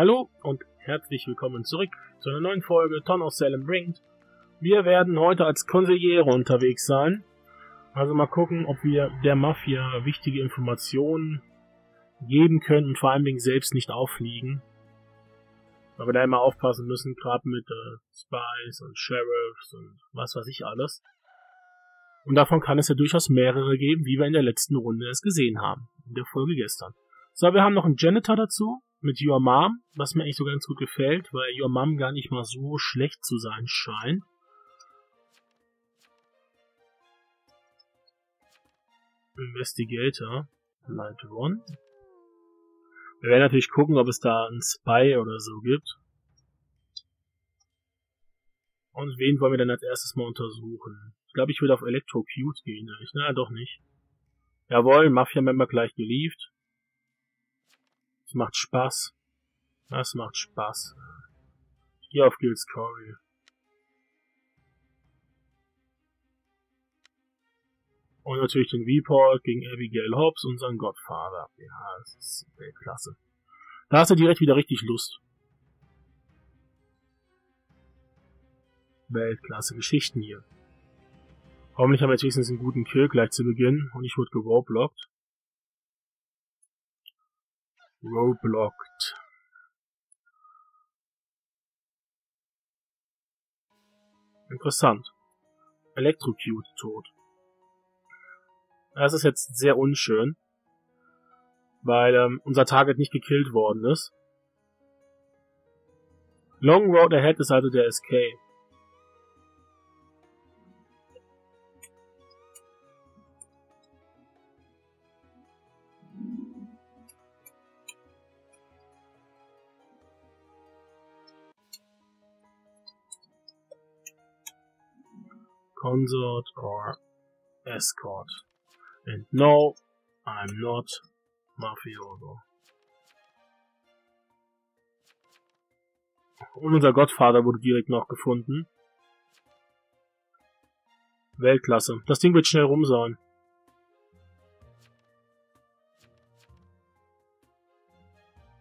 Hallo und herzlich willkommen zurück zu einer neuen Folge Town of Salem bringt. Wir werden heute als Conseliere unterwegs sein. Also mal gucken, ob wir der Mafia wichtige Informationen geben können und vor allen Dingen selbst nicht auffliegen. Weil wir da immer aufpassen müssen, gerade mit Spies und Sheriffs und was weiß ich alles. Und davon kann es ja durchaus mehrere geben, wie wir in der letzten Runde es gesehen haben. In der Folge gestern. So, wir haben noch einen Janitor dazu. Mit Yomama, was mir eigentlich so ganz gut gefällt, weil Yomama gar nicht mal so schlecht zu sein scheint. Investigator, Light One. Wir werden natürlich gucken, ob es da einen Spy oder so gibt. Und wen wollen wir denn als erstes mal untersuchen? Ich glaube, ich würde auf Electrocute gehen. Na, doch nicht. Jawohl, Mafia-Member gleich geliefert. Das macht Spaß. Das macht Spaß. Hier auf Guildscory. Und natürlich den Report gegen Abigail Hobbs, unseren Gottfather. Ja, das ist Weltklasse. Da hast du direkt wieder richtig Lust. Weltklasse Geschichten hier. Hoffentlich haben wir jetzt wenigstens einen guten Kill gleich zu Beginn. Und ich wurde geroadblockt. Roadblocked. Interessant. Electrocute tot. Das ist jetzt sehr unschön, weil unser Target nicht gekillt worden ist. Long Road Ahead ist also der SK. Consort or Escort. And no, I'm not Mafioso. Und unser Gottvater wurde direkt noch gefunden. Weltklasse. Das Ding wird schnell rum sein.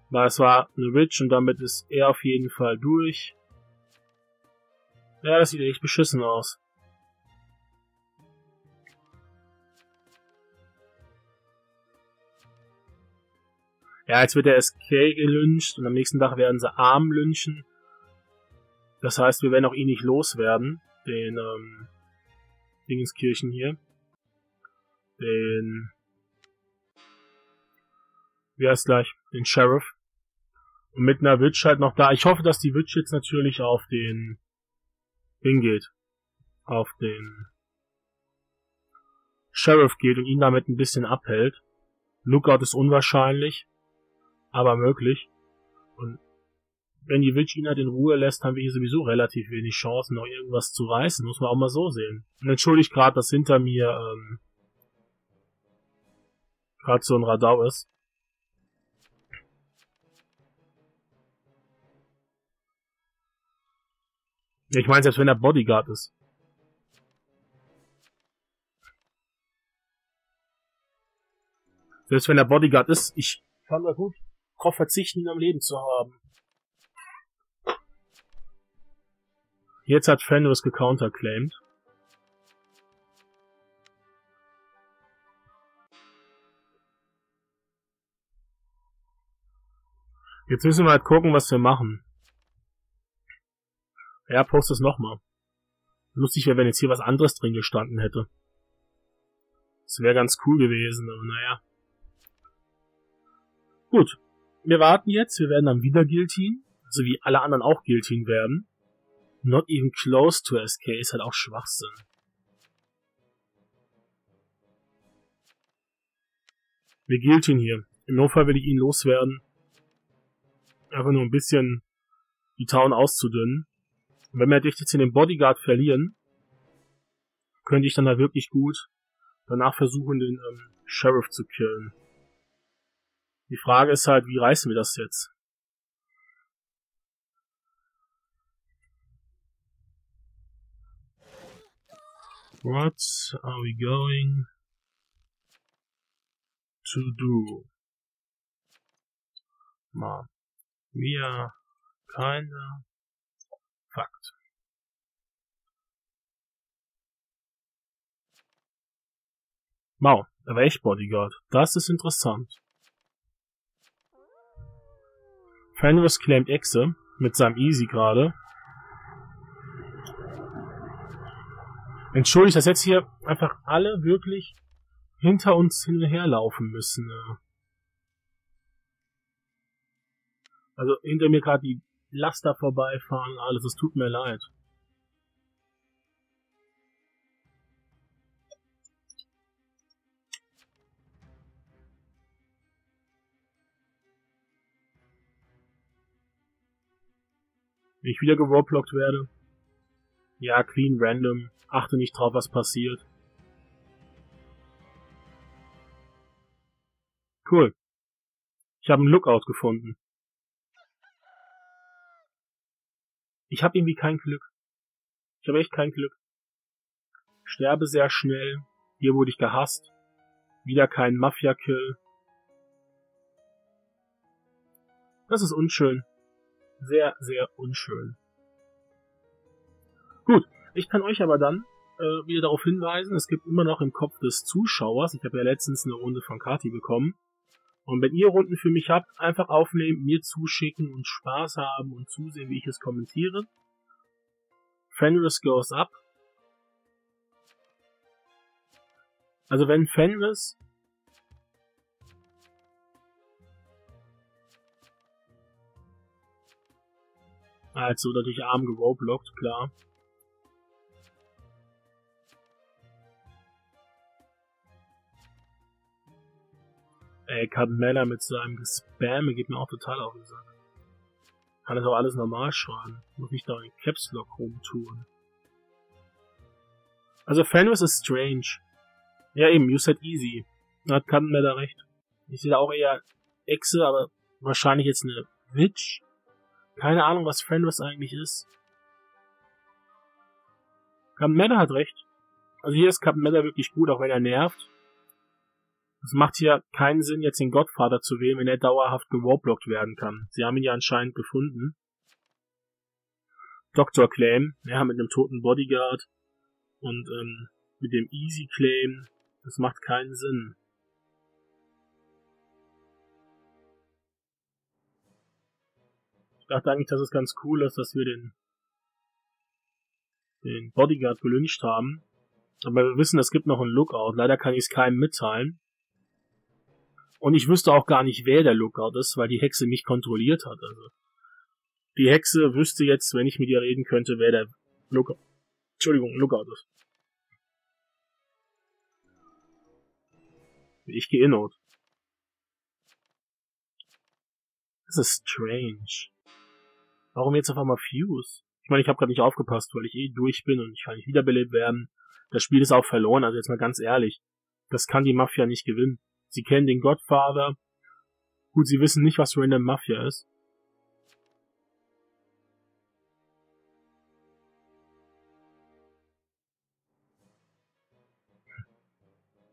Weil es war eine Witch und damit ist er auf jeden Fall durch. Ja, das sieht echt beschissen aus. Ja, jetzt wird der SK gelyncht und am nächsten Tag werden sie Arm lynchen. Das heißt, wir werden auch ihn nicht loswerden, den Dingenskirchen hier. Wie heißt gleich? Den Sheriff. Und mit einer Witch halt noch da. Ich hoffe, dass die Witch jetzt natürlich auf den Ding geht. Auf den Sheriff geht und ihn damit ein bisschen abhält. Lookout ist unwahrscheinlich. Aber möglich. Und wenn die Witch ihn halt in Ruhe lässt, haben wir hier sowieso relativ wenig Chancen, noch irgendwas zu reißen. Muss man auch mal so sehen. Und entschuldigt gerade, dass hinter mir gerade so ein Radau ist. Ich meine, selbst wenn er Bodyguard ist. Selbst wenn er Bodyguard ist, ich kann da gut drauf verzichten, ihn am Leben zu haben. Jetzt hat Fenris gecounterclaimed. Jetzt müssen wir halt gucken, was wir machen. Ja, post es nochmal. Lustig wäre, wenn jetzt hier was anderes drin gestanden hätte. Das wäre ganz cool gewesen, aber naja. Gut, wir warten jetzt, wir werden dann wieder Guillotine, so wie alle anderen auch Guillotine werden. Not even close to SK ist halt auch Schwachsinn. Wir Guillotine hier. Im Notfall will ich ihn loswerden. Einfach nur ein bisschen die Town auszudünnen. Und wenn wir jetzt in den Bodyguard verlieren, könnte ich dann da wirklich gut danach versuchen, den Sheriff zu killen. Die Frage ist halt, wie reißen wir das jetzt? What are we going to do? Mal Wir keine Fakt. Wow, da war echt Bodyguard. Das ist interessant. Fenris claimt Exe mit seinem Easy gerade. Entschuldigt, dass jetzt hier einfach alle wirklich hinter uns hinterherlaufen müssen. Also hinter mir gerade die Laster vorbeifahren, alles, es tut mir leid. Wenn ich wieder geroadblockt werde. Ja, clean, random. Achte nicht drauf, was passiert. Cool. Ich habe einen Lookout gefunden. Ich habe irgendwie kein Glück. Ich habe echt kein Glück. Sterbe sehr schnell. Hier wurde ich gehasst. Wieder kein Mafia-Kill. Das ist unschön. Sehr, sehr unschön. Gut, ich kann euch aber dann wieder darauf hinweisen, es gibt immer noch im Kopf des Zuschauers, ich habe ja letztens eine Runde von Kati bekommen, und wenn ihr Runden für mich habt, einfach aufnehmen, mir zuschicken und Spaß haben und zusehen, wie ich es kommentiere. Fenris goes up. Also wenn Fenris... Also natürlich Arm geroadblockt, klar. Ey, Captain Mella mit seinem Gespamme geht mir auch total auf den Sack. Kann das auch alles normal schreiben. Muss nicht da in Caps Lock rumtun. Also Fenris ist strange. Ja eben, you said easy. Da hat Captain Mella recht. Ich sehe da auch eher Exe, aber wahrscheinlich jetzt eine Witch. Keine Ahnung, was Friendless eigentlich ist. Captain Meta hat recht. Also hier ist Captain Meta wirklich gut, auch wenn er nervt. Es macht hier keinen Sinn, jetzt den Godfather zu wählen, wenn er dauerhaft geroadblockt werden kann. Sie haben ihn ja anscheinend gefunden. Dr. Claim, ja, mit einem toten Bodyguard. Und mit dem Easy Claim. Das macht keinen Sinn. Ich dachte eigentlich, dass es ganz cool ist, dass wir den Bodyguard gelyncht haben. Aber wir wissen, es gibt noch einen Lookout. Leider kann ich es keinem mitteilen. Und ich wüsste auch gar nicht, wer der Lookout ist, weil die Hexe mich kontrolliert hat. Also die Hexe wüsste jetzt, wenn ich mit ihr reden könnte, wer der Lookout ist. Ich gehe in Not. Das ist strange. Warum jetzt auf einmal Fuse? Ich meine, ich habe gerade nicht aufgepasst, weil ich eh durch bin und ich kann nicht wiederbelebt werden. Das Spiel ist auch verloren, also jetzt mal ganz ehrlich. Das kann die Mafia nicht gewinnen. Sie kennen den Godfather. Gut, sie wissen nicht, was Random Mafia ist.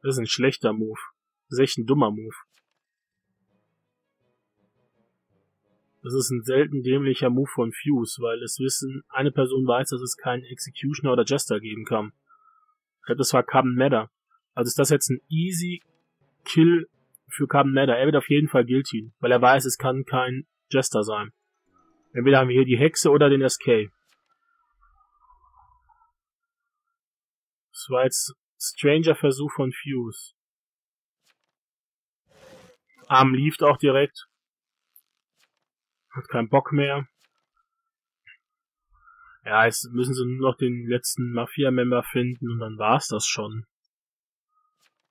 Das ist ein schlechter Move. Das ist echt ein dummer Move. Das ist ein selten dämlicher Move von Fuse, weil es wissen, eine Person weiß, dass es keinen Executioner oder Jester geben kann. Ich glaube, das war Carbon Matter. Also ist das jetzt ein easy Kill für Carbon Matter. Er wird auf jeden Fall guilty, weil er weiß, es kann kein Jester sein. Entweder haben wir hier die Hexe oder den SK. Das war jetzt ein stranger Versuch von Fuse. Arm lief auch direkt. Hat keinen Bock mehr. Ja, jetzt müssen sie nur noch den letzten Mafia-Member finden und dann war's das schon.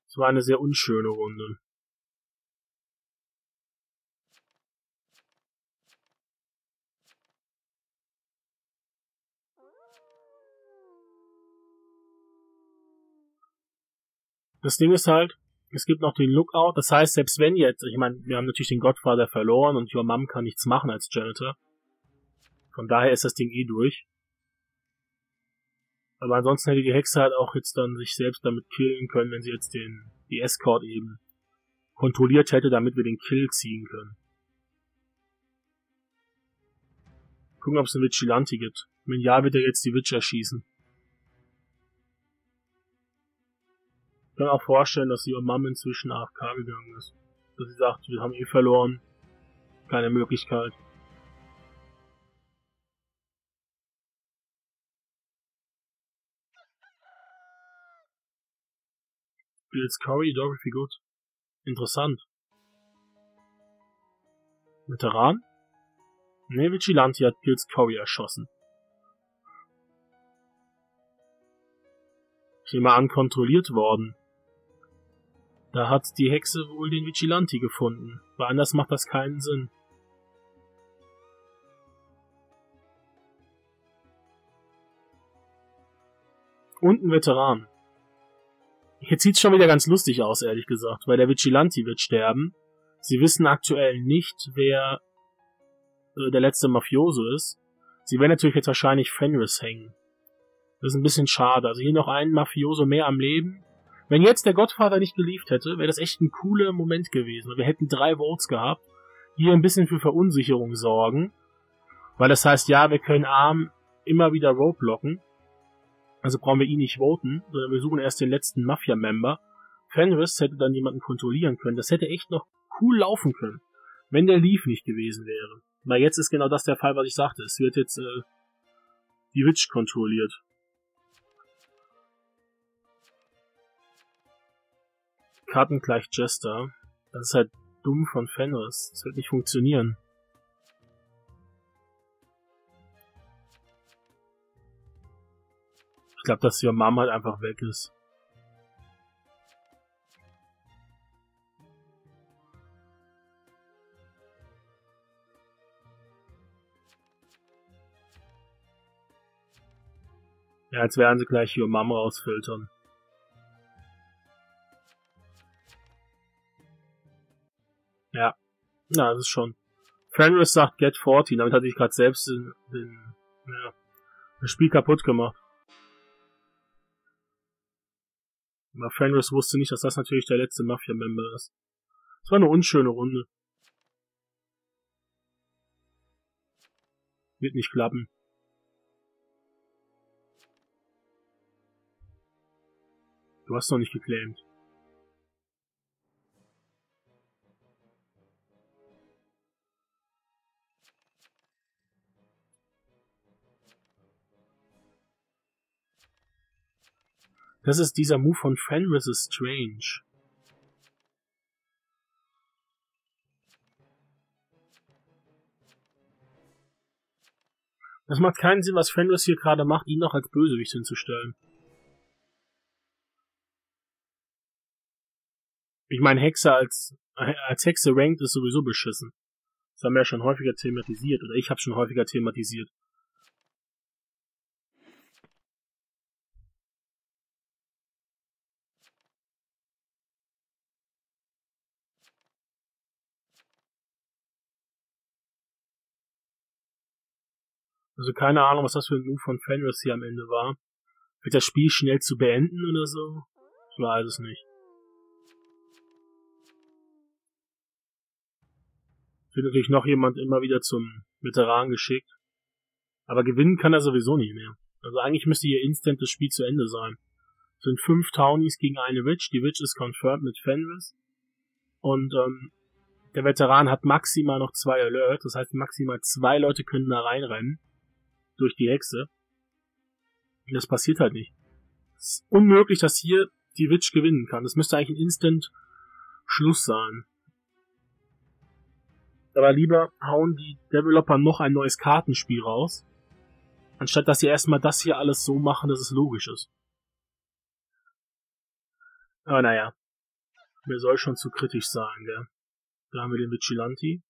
Es war eine sehr unschöne Runde. Das Ding ist halt, es gibt noch den Lookout, das heißt, selbst wenn jetzt, ich meine, wir haben natürlich den Godfather verloren und Yomama kann nichts machen als Janitor. Von daher ist das Ding eh durch. Aber ansonsten hätte die Hexe halt auch jetzt dann sich selbst damit killen können, wenn sie jetzt die Escort eben kontrolliert hätte, damit wir den Kill ziehen können. Gucken, ob es eine Vigilante gibt. Wenn ja, wird er jetzt die Witch erschießen. Ich kann auch vorstellen, dass die Mom inzwischen AFK gegangen ist. Dass sie sagt, wir haben eh verloren. Keine Möglichkeit. Guildscory, Geography Good. Interessant. Veteran? Ne, Vigilante hat Guildscory erschossen. Ich nehme an, kontrolliert worden. Da hat die Hexe wohl den Vigilante gefunden, weil anders macht das keinen Sinn. Und ein Veteran. Jetzt sieht's schon wieder ganz lustig aus, ehrlich gesagt, weil der Vigilante wird sterben. Sie wissen aktuell nicht, wer der letzte Mafioso ist. Sie werden natürlich jetzt wahrscheinlich Fenris hängen. Das ist ein bisschen schade. Also hier noch einen Mafioso mehr am Leben. Wenn jetzt der Gottfather nicht geliefert hätte, wäre das echt ein cooler Moment gewesen. Wir hätten 3 Votes gehabt. Hier ein bisschen für Verunsicherung sorgen. Weil das heißt, ja, wir können Arm immer wieder roadblocken. Also brauchen wir ihn nicht voten, sondern wir suchen erst den letzten Mafia-Member. Fenris hätte dann jemanden kontrollieren können. Das hätte echt noch cool laufen können, wenn der Leaf nicht gewesen wäre. Weil jetzt ist genau das der Fall, was ich sagte. Es wird jetzt die Witch kontrolliert. Karten gleich Jester. Das ist halt dumm von Fenris. Das wird nicht funktionieren. Ich glaube, dass Yomama halt einfach weg ist. Ja, als werden sie gleich Yomama rausfiltern. Ja, na, das ist schon. Fenris sagt Get 14, damit hatte ich gerade selbst das Spiel kaputt gemacht. Aber Fenris wusste nicht, dass das natürlich der letzte Mafia-Member ist. Das war eine unschöne Runde. Wird nicht klappen. Du hast noch nicht geclaimt. Das ist dieser Move von Fenris is strange. Das macht keinen Sinn, was Fenris hier gerade macht, ihn noch als Bösewicht hinzustellen. Ich meine, Hexe als Hexe ranked ist sowieso beschissen. Das haben wir ja schon häufiger thematisiert, oder ich habe schon häufiger thematisiert. Also keine Ahnung, was das für ein Move von Fenris hier am Ende war. Wird das Spiel schnell zu beenden oder so? Ich weiß es nicht. Es wird natürlich noch jemand immer wieder zum Veteran geschickt. Aber gewinnen kann er sowieso nicht mehr. Also eigentlich müsste hier instant das Spiel zu Ende sein. Es sind 5 Townies gegen eine Witch. Die Witch ist confirmed mit Fenris. Und der Veteran hat maximal noch 2 Alert. Das heißt, maximal 2 Leute können da reinrennen. Durch die Hexe. Das passiert halt nicht. Es ist unmöglich, dass hier die Witch gewinnen kann. Das müsste eigentlich ein Instant-Schluss sein. Aber lieber hauen die Developer noch ein neues Kartenspiel raus, anstatt dass sie erstmal das hier alles so machen, dass es logisch ist. Aber naja. Mir soll schon zu kritisch sein, gell. Da haben wir den Vigilante.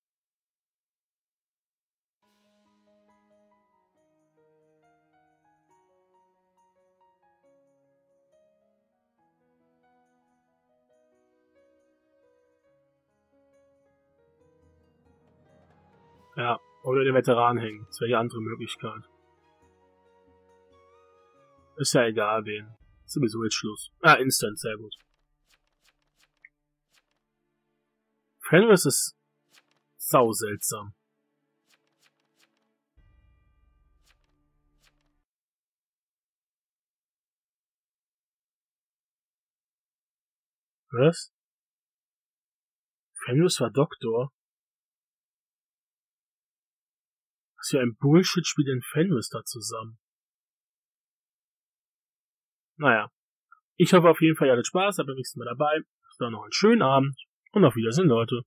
Ja, oder den Veteran hängen. Das wäre die andere Möglichkeit. Ist ja egal, wen. Ist sowieso jetzt Schluss. Ah, Instant, sehr gut. Fenris ist sau seltsam. Was? Fenris war Doktor? Was für ein Bullshit spielt denn Fenris da zusammen? Naja. Ich hoffe auf jeden Fall, ihr hattet Spaß, habt beim nächsten Mal dabei. Dann noch einen schönen Abend und auf Wiedersehen, Leute.